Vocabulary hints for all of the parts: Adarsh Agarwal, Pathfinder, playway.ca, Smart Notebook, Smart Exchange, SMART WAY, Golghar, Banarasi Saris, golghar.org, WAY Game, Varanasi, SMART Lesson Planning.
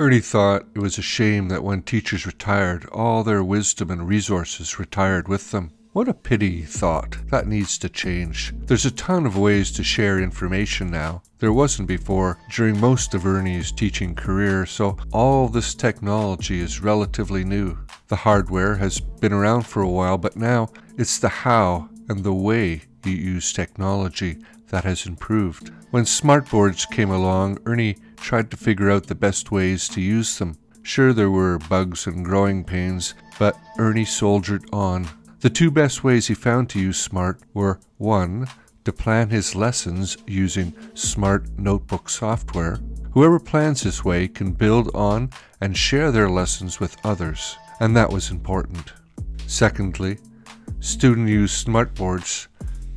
Ernie thought it was a shame that when teachers retired, all their wisdom and resources retired with them. What a pity, he thought. That needs to change. There's a ton of ways to share information now. There wasn't before during most of Ernie's teaching career, so all this technology is relatively new. The hardware has been around for a while, but now it's the how and the way you use technology that has improved. When smartboards came along, Ernie tried to figure out the best ways to use them. Sure, there were bugs and growing pains, but Ernie soldiered on. The two best ways he found to use SMART were 1. To plan his lessons using Smart Notebook software. Whoever plans this way can build on and share their lessons with others, and that was important. Secondly, students use smartboards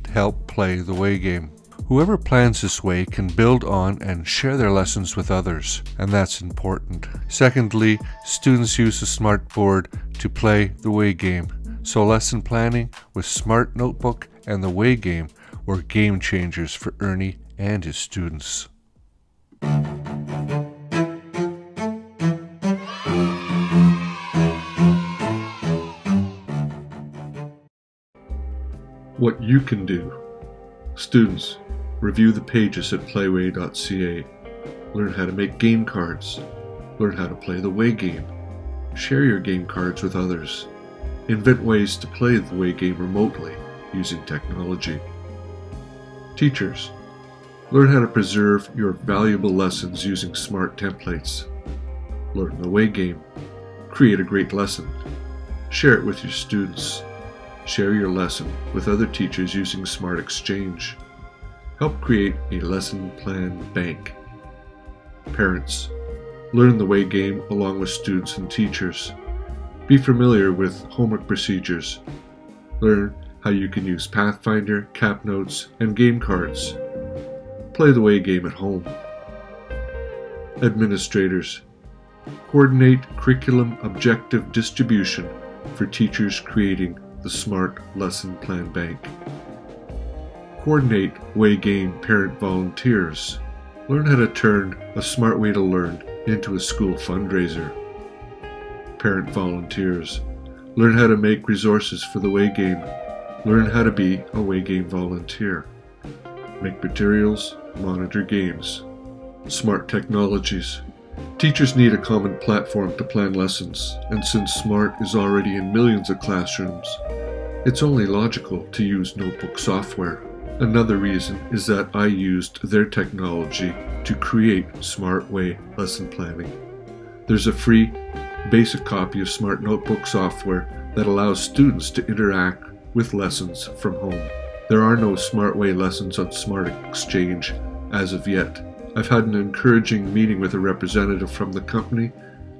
to help play the WAY game. Whoever plans this way can build on and share their lessons with others, and that's important. Secondly, students use the smartboard to play the WAY game. So lesson planning with Smart Notebook and the WAY game were game changers for Ernie and his students. What you can do. Students, review the pages at playway.ca. Learn how to make game cards. Learn how to play the WAY game. Share your game cards with others. Invent ways to play the WAY game remotely using technology. Teachers, learn how to preserve your valuable lessons using SMART templates. Learn the WAY game. Create a great lesson. Share it with your students. Share your lesson with other teachers using SMART Exchange. Help create a lesson plan bank. Parents, learn the WAY game along with students and teachers. Be familiar with homework procedures. Learn how you can use Pathfinder, cap notes, and game cards. Play the WAY game at home. Administrators, coordinate curriculum objective distribution for teachers creating the SMART Lesson Plan Bank. Coordinate WAY game parent volunteers. Learn how to turn a smart way to learn into a school fundraiser. Parent volunteers, learn how to make resources for the WAY game. Learn how to be a WAY game volunteer. Make materials, monitor games. Smart technologies. Teachers need a common platform to plan lessons, and since SMART is already in millions of classrooms, it's only logical to use notebook software. Another reason is that I used their technology to create SMART WAY lesson planning. There's a free basic copy of Smart Notebook software that allows students to interact with lessons from home. There are no Smart WAY lessons on Smart Exchange as of yet. I've had an encouraging meeting with a representative from the company,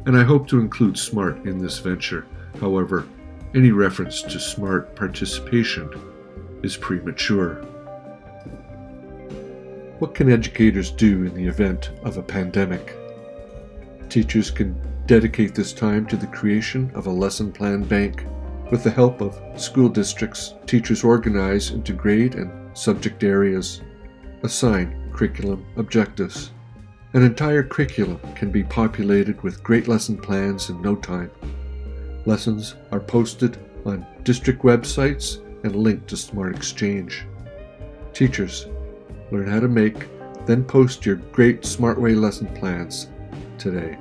and I hope to include SMART in this venture. However, any reference to SMART participation is premature. What can educators do in the event of a pandemic? Teachers can dedicate this time to the creation of a lesson plan bank. With the help of school districts, teachers organize into grade and subject areas, assign curriculum objectives. An entire curriculum can be populated with great lesson plans in no time. Lessons are posted on district websites and linked to Smart Exchange. Teachers, learn how to make, then post your great Smart WAY lesson plans today.